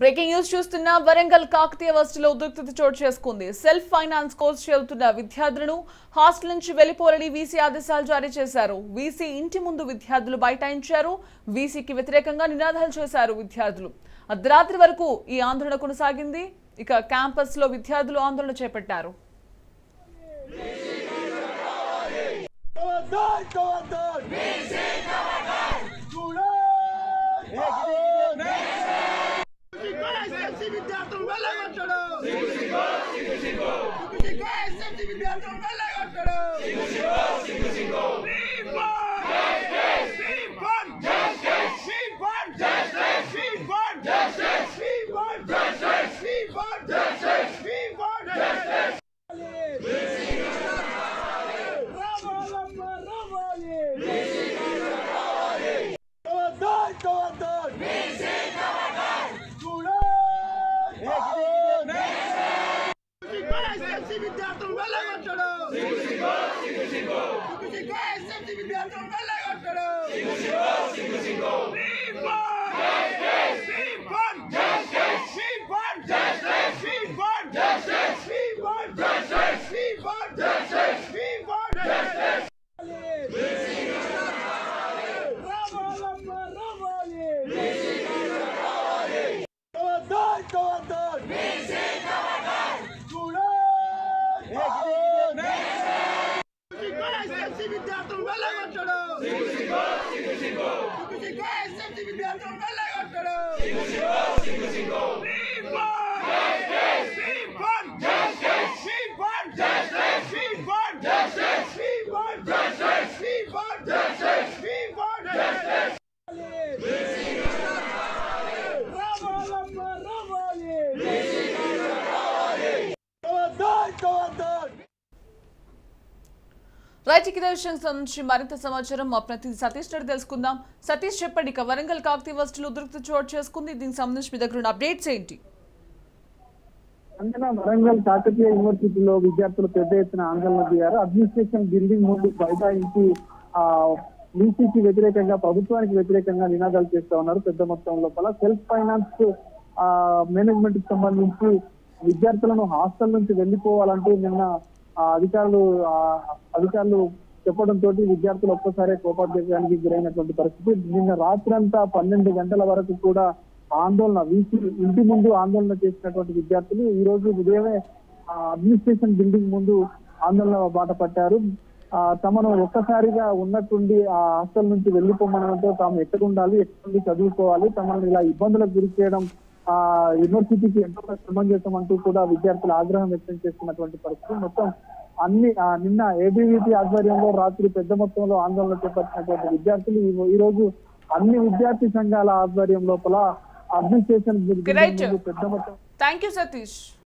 Breaking news చూస్తున్నా వరంగల్ కాకతీయ వర్సిటీలో ఉద్రిక్తత చోటు చేసుకుంది. సెల్ఫ్ ఫైనాన్స్ కోర్స్ చేస్తున్న విద్యార్థులను హాస్టల్ నుంచి వెళ్లిపోవాలని వీసీ ఆదేశాలు జారీ చేశారు. వీసీ ఇంటి ముందు విద్యార్థులు బైఠాయించారు. వీసీకి వ్యతిరేకంగా నినాదాలు చేశారు విద్యార్థులు. అర్ధరాత్రి వరకు ఈ ఆందోళన కొనసాగింది. ఇక క్యాంపస్ లో విద్యార్థులు ఆందోళన చేపట్టారు. Right, Shri Marita Samacharam, Apnatin Satish Terdelskunam, Satish Shepherd, Warangal Kakatiya was to Ludruk the Churches Kundi, then Samnish with the Grun update Sainty. Andana Warangal Kakatiya University Lo Vidyarthulu Pedda Ettuna Andalana Diyara, administration building mundu Baita into VCC Vyatirekanga, Prabhutvaniki Vyatirekanga, Ninadalu Chestha Unnaru, Pedda Mottamlo Pala, self finance management ki sambandhinchi, Vidyarthulanu hostel nunchi vellipovalante ninna Adikalu, Chapodam Toti, Vidyarthulu Okkasare, Kopaనికి గురైనటువంటి పరిస్థితి నిన్న రాత్రంతా 12 గంటల వరకు కూడా ఆందోళన VC ఇంటి ముందు ఆందోళన చేసినటువంటి విద్యార్థులు ఈ రోజు ఉదయమే అడ్మినిస్ట్రేషన్ బిల్డింగ్ ముందు ఆందోళన బాట పట్టారు. తమను ఒక్కసారిగా ఉన్నట్టుండి ఆ హాస్టల్ నుంచి వెళ్ళిపోమనడంతో తాము ఎక్కడ ఉండాలి, ఎక్కడ నుండి చదువుకోవాలి, తమను ఇలా ఇబ్బందులకు గురి చేయడం యూనివర్సిటీకి ఎంతో సమంజసం అంటూ కూడా విద్యార్థులు ఆగ్రహం వ్యక్తం చేస్తున్నటువంటి పరిస్థితి. మొత్తం అన్ని నిన్న ఏబీవీపీ ఆధ్వర్యంలో రాత్రి పెద్ద మొత్తంలో ఆందోళన చేపట్టినటువంటి విద్యార్థులు ఈ రోజు అన్ని విద్యార్థి సంఘాల ఆధ్వర్యం లోపల అడ్మినిస్ట్రేషన్ పెద్ద మొత్తం. Thank you Satish.